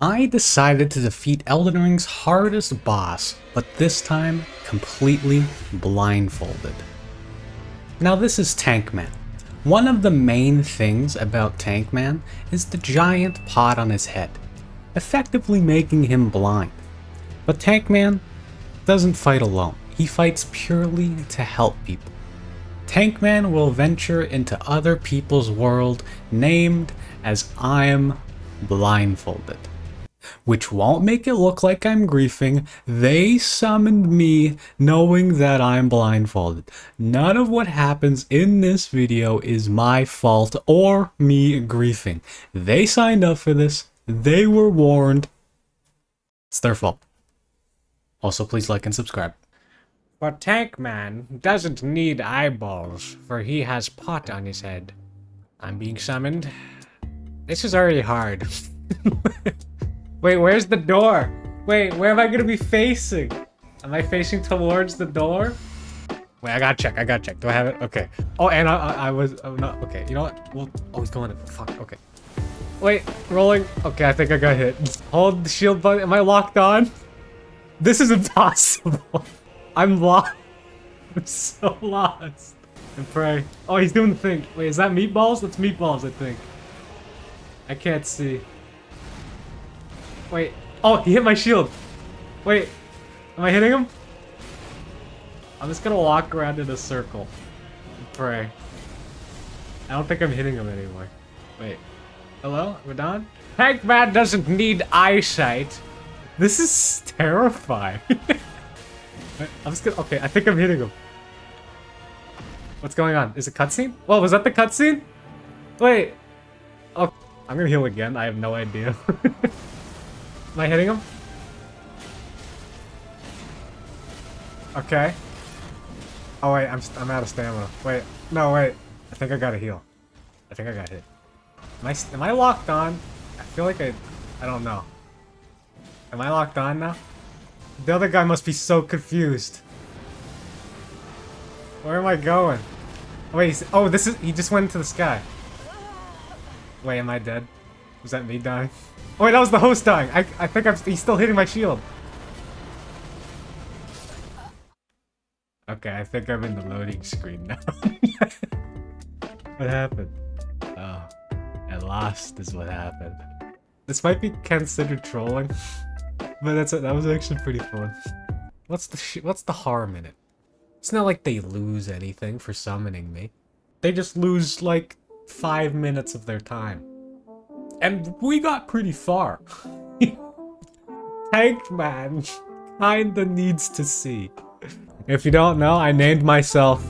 I decided to defeat Elden Ring's hardest boss, but this time completely blindfolded. Now this is Tankman. One of the main things about Tankman is the giant pot on his head, effectively making him blind. But Tankman doesn't fight alone, he fights purely to help people. Tankman will venture into other people's world named as I'm Blindfolded, which won't make it look like I'm griefing. They summoned me knowing that I'm blindfolded. None of what happens in this video is my fault or me griefing. They signed up for this. They were warned. It's their fault. Also, please like and subscribe. But Tankman doesn't need eyeballs, for he has pot on his head. I'm being summoned. This is already hard. Wait, where's the door? Wait, where am I gonna be facing? Am I facing towards the door? Wait, I gotta check. Do I have it? Okay. Oh, and I was not. Okay, you know what? Well, oh, he's going in. Fuck, okay. Wait, rolling. Okay, I think I got hit. Hold the shield button. Am I locked on? This is impossible. I'm lost. I'm so lost. And pray. Oh, he's doing the thing. Wait, is that meatballs? That's meatballs, I think. I can't see. Wait. Oh, he hit my shield. Wait. Am I hitting him? I'm just gonna walk around in a circle and pray. I don't think I'm hitting him anymore. Wait. Hello? We're done? Tankman doesn't need eyesight. This is terrifying. I'm just gonna. Okay, I think I'm hitting him. What's going on? Is it cutscene? Whoa, was that the cutscene? Wait. Oh. I'm gonna heal again, I have no idea. Am I hitting him? Okay. Oh wait, I'm out of stamina. Wait, no wait. I think I gotta heal. I think I got hit. Am I locked on? I feel like I don't know. Am I locked on now? The other guy must be so confused. Where am I going? Wait, oh this is, he just went into the sky. Wait, am I dead? Was that me dying? Oh wait, that was the host dying! I think he's still hitting my shield! Okay, I think I'm in the loading screen now. What happened? Oh, I lost is what happened. This might be considered trolling, but that was actually pretty fun. What's the harm in it? It's not like they lose anything for summoning me. They just lose, like, 5 minutes of their time. And we got pretty far. Tankman kinda needs to see. If you don't know, I named myself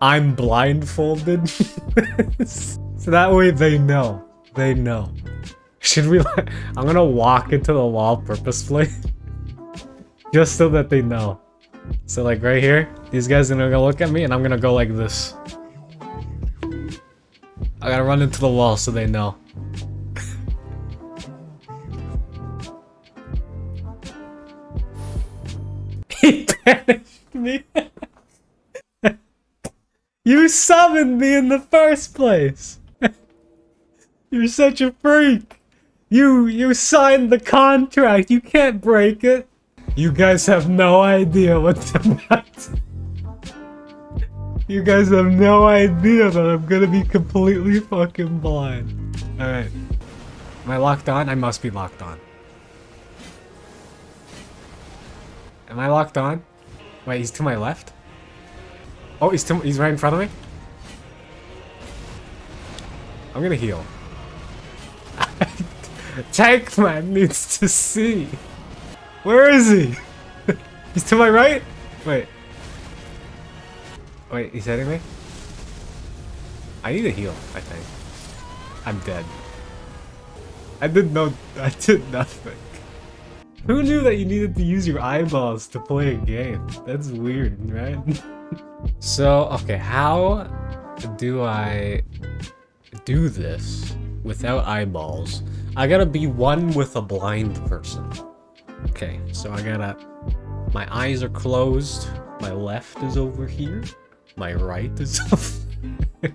I'm Blindfolded. So that way they know. They know. Should we like, I'm gonna walk into the wall purposefully. Just so that they know. So like right here, these guys are gonna go look at me and I'm gonna go like this. I gotta run into the wall so they know. He banished me! You summoned me in the first place! You're such a freak! You signed the contract, you can't break it! You guys have no idea what's about. You guys have no idea that I'm gonna be completely fucking blind. Alright. Am I locked on? I must be locked on. Am I locked on? Wait, he's to my left? Oh, he's right in front of me? I'm gonna heal. Tankman needs to see. Where is he? He's to my right? Wait. Wait, he's hitting me? I need a heal, I think. I'm dead. I did nothing. Who knew that you needed to use your eyeballs to play a game? That's weird, right? So, okay, how do I do this without eyeballs? I gotta be one with a blind person. Okay, so I gotta... My eyes are closed. My left is over here. My right is over.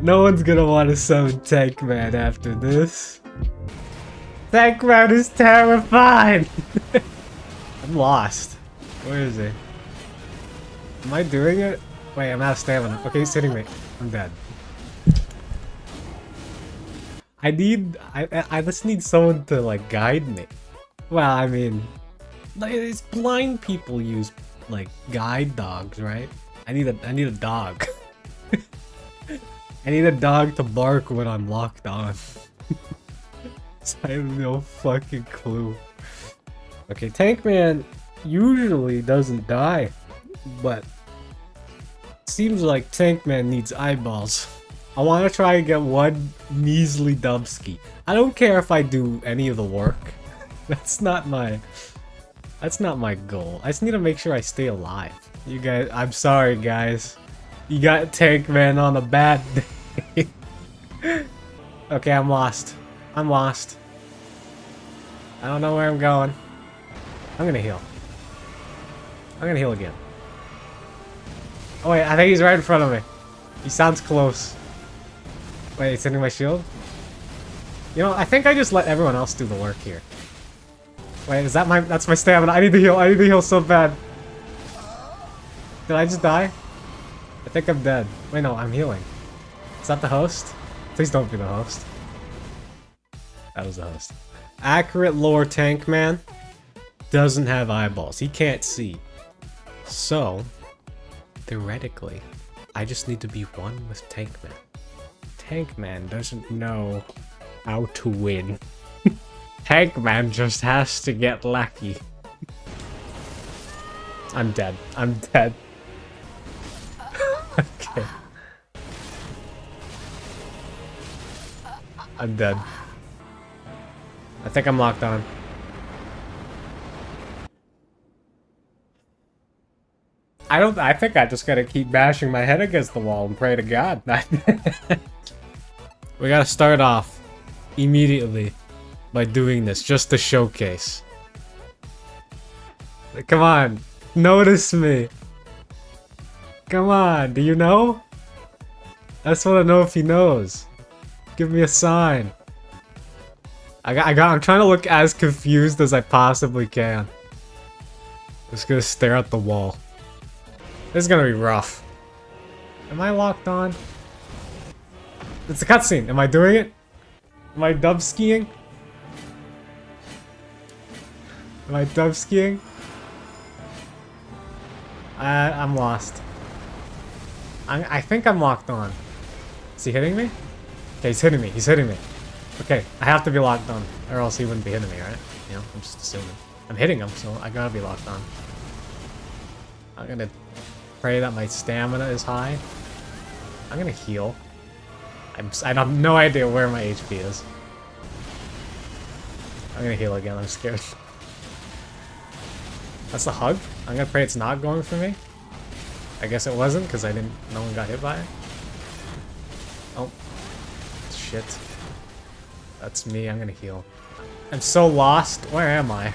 No one's gonna want to summon Tankman after this. That crowd is terrified! I'm lost. Where is he? Am I doing it? Wait, I'm out of stamina. Okay, he's hitting me. I'm dead. I just need someone to, like, guide me. Well, I mean... It's blind people use, like, guide dogs, right? I need a dog. I need a dog to bark when I'm locked on. So I have no fucking clue. Okay, Tankman usually doesn't die, but it seems like Tankman needs eyeballs. I want to try and get one measly Dubsky. I don't care if I do any of the work. That's not my goal. I just need to make sure I stay alive. You guys, I'm sorry guys. You got Tankman on a bad day. Okay, I'm lost. I'm lost. I don't know where I'm going. I'm gonna heal. I'm gonna heal again. Oh wait, I think he's right in front of me. He sounds close. Wait, he's hitting my shield? You know, I think I just let everyone else do the work here. Wait, is that my- that's my stamina. I need to heal so bad. Did I just die? I think I'm dead. Wait, no, I'm healing. Is that the host? Please don't be the host. That was the host. Accurate lore, Tankman doesn't have eyeballs. He can't see. So, theoretically, I just need to be one with Tankman. Tankman doesn't know how to win. Tankman just has to get lucky. I'm dead. I'm dead. Okay. I'm dead. I think I'm locked on. I think I just gotta keep bashing my head against the wall and pray to God. We gotta start off immediately by doing this just to showcase. Come on, notice me. Come on, do you know? I just want to know if he knows. Give me a sign. I'm trying to look as confused as I possibly can. Just gonna stare at the wall. This is gonna be rough. Am I locked on? It's a cutscene. Am I doing it? Am I dub skiing? Am I dub skiing? I'm lost. I think I'm locked on. Is he hitting me? Okay, he's hitting me. He's hitting me. Okay, I have to be locked on, or else he wouldn't be hitting me, right? You know, I'm just assuming. I'm hitting him, so I gotta be locked on. I'm gonna pray that my stamina is high. I'm gonna heal. I have no idea where my HP is. I'm gonna heal again, I'm scared. That's a hug? I'm gonna pray it's not going for me. I guess it wasn't, because no one got hit by it. Oh. Shit. That's me, I'm gonna heal. I'm so lost. Where am I?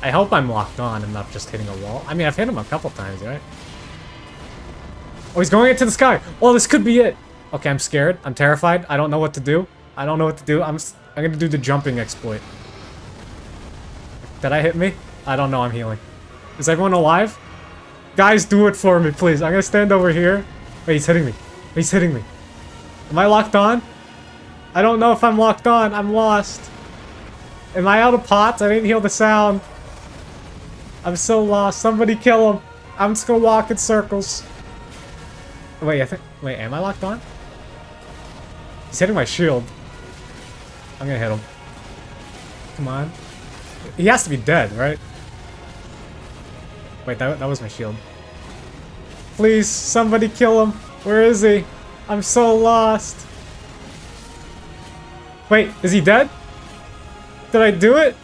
I hope I'm locked on and not just hitting a wall. I mean, I've hit him a couple times, right? Oh, he's going into the sky! Oh, this could be it! Okay, I'm scared. I'm terrified. I don't know what to do. I'm gonna do the jumping exploit. Did I hit me? I don't know, I'm healing. Is everyone alive? Guys, do it for me, please. I'm gonna stand over here. Wait, he's hitting me. He's hitting me. Am I locked on? I don't know if I'm locked on. I'm lost. Am I out of pots? I didn't hear the sound. I'm so lost. Somebody kill him. I'm just gonna walk in circles. Wait, wait, am I locked on? He's hitting my shield. I'm gonna hit him. Come on. He has to be dead, right? Wait, that was my shield. Please, somebody kill him. Where is he? I'm so lost. Wait, is he dead? Did I do it?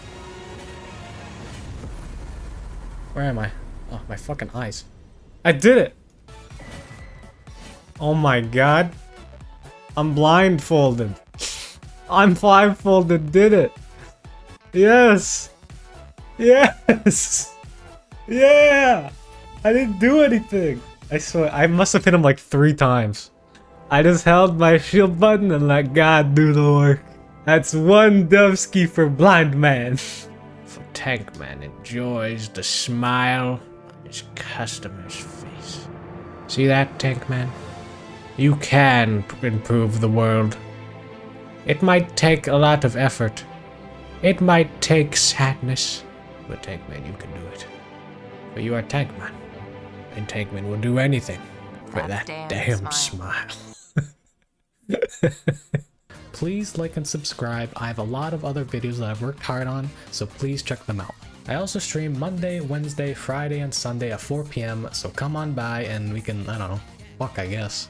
Where am I? Oh, my fucking eyes. I did it! Oh my god. I'm blindfolded. I'm blindfolded, did it. Yes! Yes! Yeah! I didn't do anything. I swear, I must have hit him like 3 times. I just held my shield button and let God do the work. That's one Dovsky for Blind Man. For Tank Man enjoys the smile on his customer's face. See that, Tank Man? You can improve the world. It might take a lot of effort. It might take sadness. But Tank Man, you can do it. For you are Tank Man. And Tank Man will do anything for that damn smile. Please like and subscribe. I have a lot of other videos that I've worked hard on, so please check them out. I also stream Monday, Wednesday, Friday, and Sunday at 4 p.m., so come on by and we can, I don't know, fuck I guess.